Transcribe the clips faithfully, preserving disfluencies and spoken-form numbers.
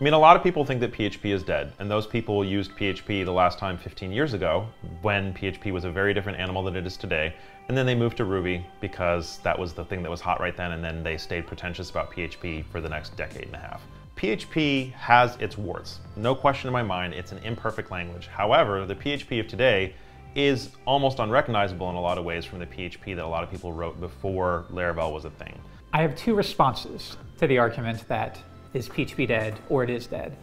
I mean, a lot of people think that P H P is dead, and those people used P H P the last time fifteen years ago, when P H P was a very different animal than it is today, and then they moved to Ruby because that was the thing that was hot right then, and then they stayed pretentious about P H P for the next decade and a half. P H P has its warts. No question in my mind, it's an imperfect language. However, the P H P of today is almost unrecognizable in a lot of ways from the P H P that a lot of people wrote before Laravel was a thing. I have two responses to the argument that is P H P dead or it is dead.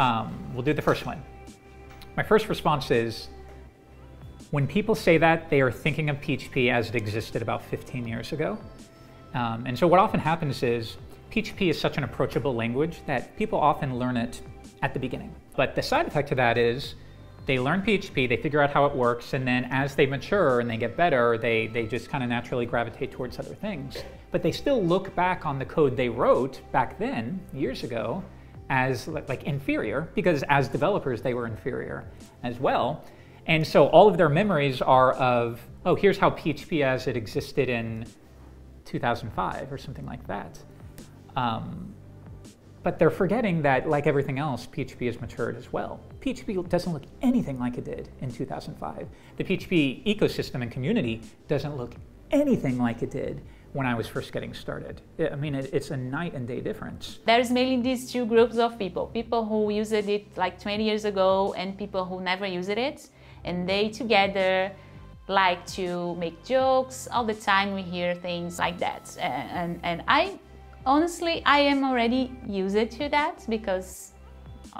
Um, we'll do the first one. My first response is, when people say that, they are thinking of P H P as it existed about fifteen years ago. Um, and so what often happens is, P H P is such an approachable language that people often learn it at the beginning. But the side effect to that is, they learn P H P, they figure out how it works, and then as they mature and they get better, they, they just kind of naturally gravitate towards other things. But they still look back on the code they wrote back then, years ago, as like inferior, because as developers, they were inferior as well. And so all of their memories are of, oh, here's how P H P as it existed in two thousand five or something like that. Um, But they're forgetting that, like everything else, P H P has matured as well. P H P doesn't look anything like it did in two thousand five. The P H P ecosystem and community doesn't look anything like it did when I was first getting started. I mean, it's a night and day difference. There's mainly these two groups of people. People who used it like twenty years ago and people who never used it. And they together like to make jokes. All the time we hear things like that. And, and, and I. Honestly, I am already used to that because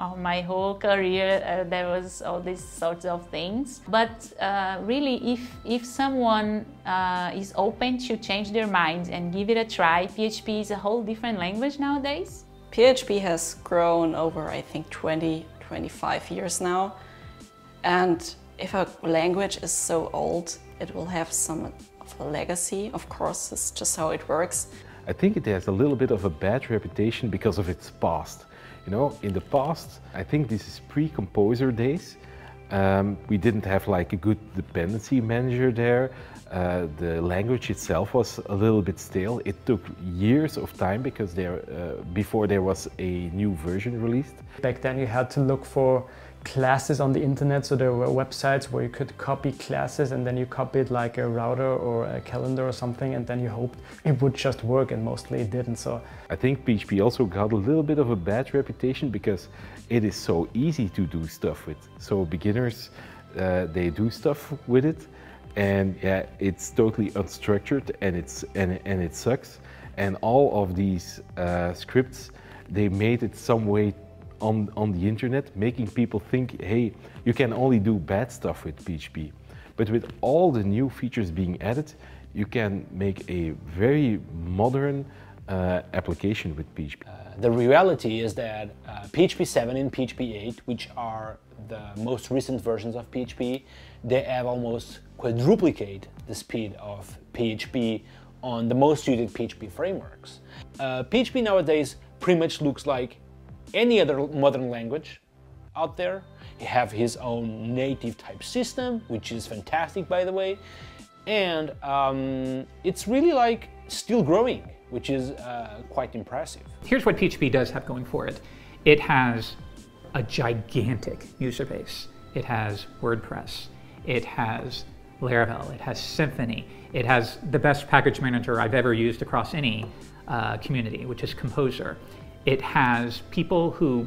of my whole career uh, there was all these sorts of things. But uh, really, if, if someone uh, is open to change their mind and give it a try, P H P is a whole different language nowadays. P H P has grown over, I think, twenty, twenty-five years now. And if a language is so old, it will have some of a legacy. Of course, it's just how it works. I think it has a little bit of a bad reputation because of its past. You know, in the past, I think this is pre-Composer days. Um, we didn't have like a good dependency manager there. Uh, the language itself was a little bit stale. It took years of time because there, uh, before there was a new version released. Back then you had to look for classes on the internet, so there were websites where you could copy classes and then you copied like a router or a calendar or something, and then you hoped it would just work, and mostly it didn't. So I think P H P also got a little bit of a bad reputation because it is so easy to do stuff with. So beginners, uh, they do stuff with it, and yeah, it's totally unstructured and it's and, and it sucks. And all of these uh, scripts, they made it some way On, on the internet, making people think, hey, you can only do bad stuff with P H P. But with all the new features being added, you can make a very modern uh, application with P H P. Uh, the reality is that uh, P H P seven and P H P eight, which are the most recent versions of P H P, they have almost quadruplicate the speed of P H P on the most used P H P frameworks. Uh, P H P nowadays pretty much looks like any other modern language out there. You have his own native type system, which is fantastic, by the way, and um, it's really like still growing, which is uh, quite impressive. Here's what P H P does have going for it. It has a gigantic user base. It has WordPress, it has Laravel, it has Symfony, it has the best package manager I've ever used across any uh, community, which is Composer. It has people who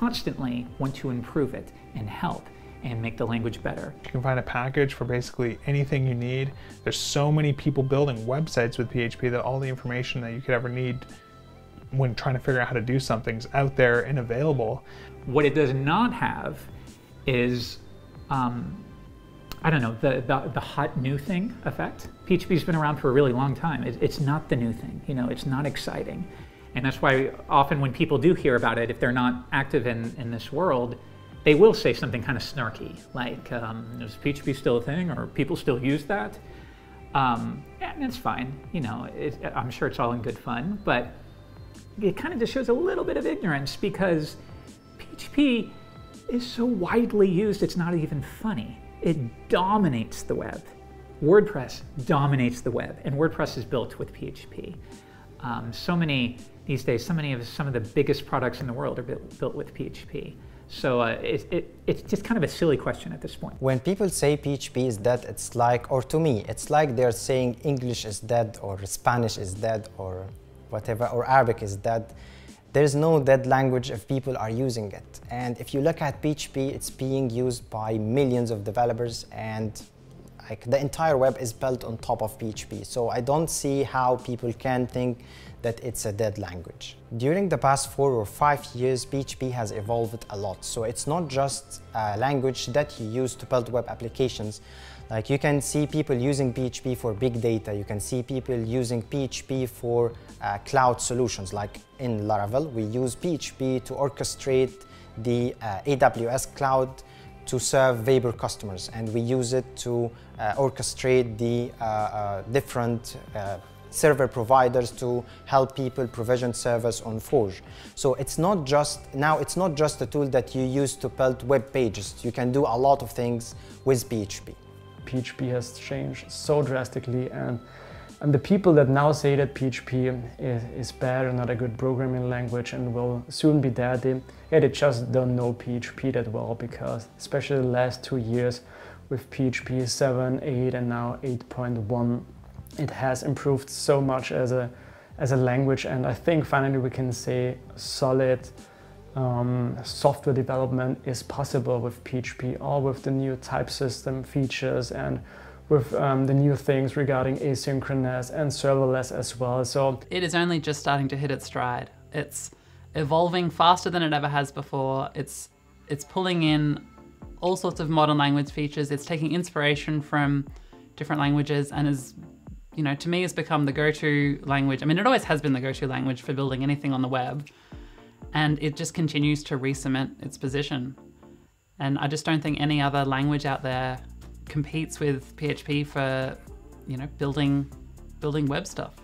constantly want to improve it and help and make the language better. You can find a package for basically anything you need. There's so many people building websites with P H P that all the information that you could ever need when trying to figure out how to do something's out there and available. What it does not have is, um, I don't know, the, the, the hot new thing effect. P H P's been around for a really long time. It, it's not the new thing, you know, it's not exciting. And that's why often when people do hear about it, if they're not active in, in this world, they will say something kind of snarky, like, um, is P H P still a thing, or people still use that? Um, and it's fine, you know, it, I'm sure it's all in good fun, but it kind of just shows a little bit of ignorance because P H P is so widely used, it's not even funny. It dominates the web. WordPress dominates the web, and WordPress is built with P H P. Um, so many these days, so many of some of the biggest products in the world are built, built with P H P. So uh, it, it, it's just kind of a silly question at this point. When people say P H P is dead, it's like, or to me, it's like they're saying English is dead or Spanish is dead or whatever, or Arabic is dead. There's no dead language if people are using it. And if you look at P H P, it's being used by millions of developers, and like the entire web is built on top of P H P. So I don't see how people can think that it's a dead language. During the past four or five years, P H P has evolved a lot. So it's not just a language that you use to build web applications. Like you can see people using P H P for big data. You can see people using P H P for uh, cloud solutions. Like in Laravel, we use P H P to orchestrate the uh, A W S cloud to serve Vapor customers, and we use it to uh, orchestrate the uh, uh, different uh, server providers to help people provision service on Forge. So it's not just, now it's not just a tool that you use to build web pages. You can do a lot of things with P H P. P H P has changed so drastically, and, and the people that now say that P H P is, is bad or not a good programming language and will soon be dead, they, yeah, they just don't know P H P that well, because especially the last two years with P H P seven, eight and now eight point one, it has improved so much as a, as a language, and I think finally we can say solid Um, software development is possible with P H P, or with the new type system features and with um, the new things regarding asynchronous and serverless as well. So it is only just starting to hit its stride. It's evolving faster than it ever has before. It's, it's pulling in all sorts of modern language features. It's taking inspiration from different languages and is, you know, to me has become the go-to language. I mean, it always has been the go-to language for building anything on the web. And it just continues to re-cement its position. And I just don't think any other language out there competes with P H P for, you know, building, building web stuff.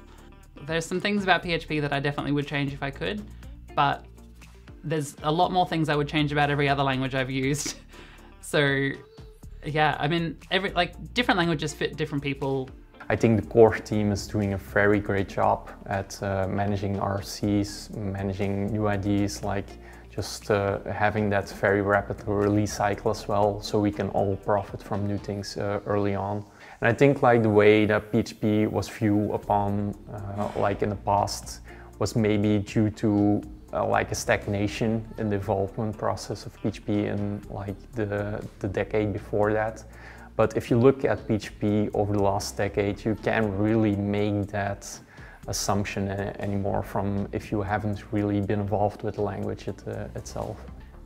There's some things about P H P that I definitely would change if I could, but there's a lot more things I would change about every other language I've used. So yeah, I mean, every, like different languages fit different people. I think the core team is doing a very great job at uh, managing R L Cs, managing new ideas, like just uh, having that very rapid release cycle as well, so we can all profit from new things uh, early on. And I think like the way that P H P was viewed upon uh, like in the past was maybe due to uh, like a stagnation in the development process of P H P in like the, the decade before that. But if you look at P H P over the last decade, you can't really make that assumption anymore from if you haven't really been involved with the language it, uh, itself.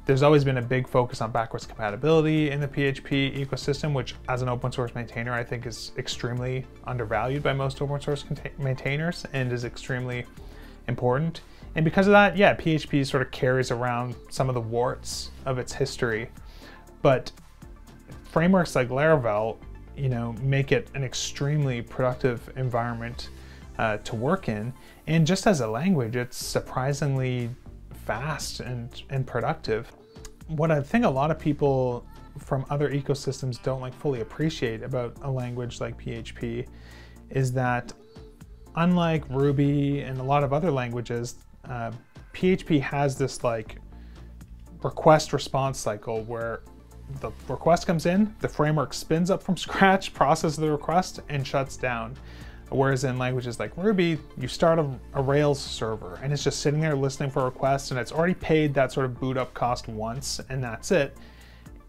There's always been a big focus on backwards compatibility in the P H P ecosystem, which as an open source maintainer, I think is extremely undervalued by most open source maintainers and is extremely important. And because of that, yeah, P H P sort of carries around some of the warts of its history, but frameworks like Laravel, you know, make it an extremely productive environment uh, to work in. And just as a language, it's surprisingly fast and, and productive. What I think a lot of people from other ecosystems don't like fully appreciate about a language like P H P is that unlike Ruby and a lot of other languages, uh, P H P has this like request response cycle where the request comes in, the framework spins up from scratch, processes the request, and shuts down. Whereas in languages like Ruby, you start a, a Rails server, and it's just sitting there listening for requests, and it's already paid that sort of boot up cost once, and that's it.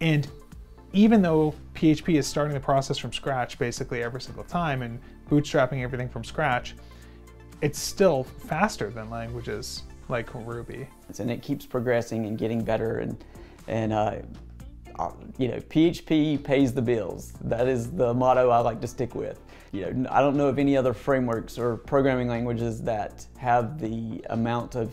And even though P H P is starting the process from scratch basically every single time and bootstrapping everything from scratch, it's still faster than languages like Ruby. And it keeps progressing and getting better, and, and uh, you know, P H P pays the bills. That is the motto I like to stick with. You know, I don't know of any other frameworks or programming languages that have the amount of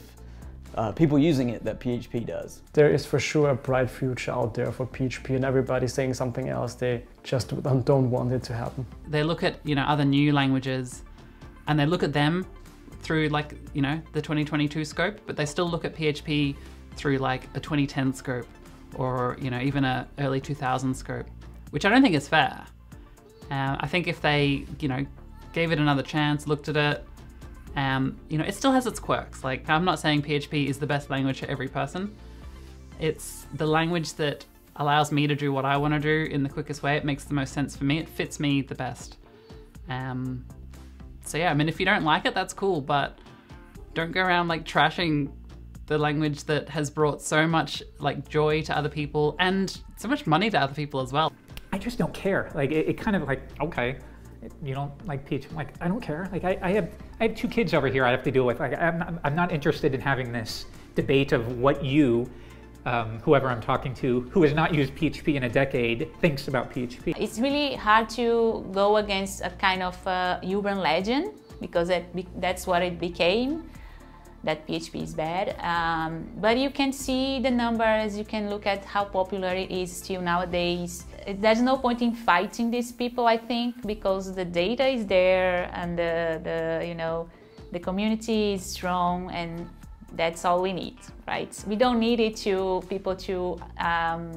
uh, people using it that P H P does. There is for sure a bright future out there for P H P, and everybody's saying something else. They just don't want it to happen. They look at, you know, other new languages and they look at them through like, you know, the twenty twenty-two scope, but they still look at P H P through like a twenty ten scope, or you know, even a early two thousands scope, which I don't think is fair. Uh, I think if they, you know, gave it another chance, looked at it, Um, you know, it still has its quirks. Like, I'm not saying P H P is the best language for every person. It's the language that allows me to do what I want to do in the quickest way. It makes the most sense for me. It fits me the best. Um, so yeah, I mean, if you don't like it, that's cool, but don't go around like trashing the language that has brought so much like joy to other people and so much money to other people as well. I just don't care. Like, it, it kind of like, okay, you don't like P H P. I'm like, I don't care. Like, I, I have I have two kids over here I have to deal with. Like, I'm not, I'm not interested in having this debate of what you, um, whoever I'm talking to, who has not used P H P in a decade, thinks about P H P. It's really hard to go against a kind of uh, urban legend, because that, that's what it became, that P H P is bad. Um, but you can see the numbers, you can look at how popular it is still nowadays. There's no point in fighting these people, I think, because the data is there and the, the you know, the community is strong, and that's all we need, right? We don't need it to people to um,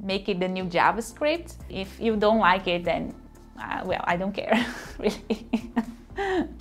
make it the new JavaScript. If you don't like it, then uh, well, I don't care, really.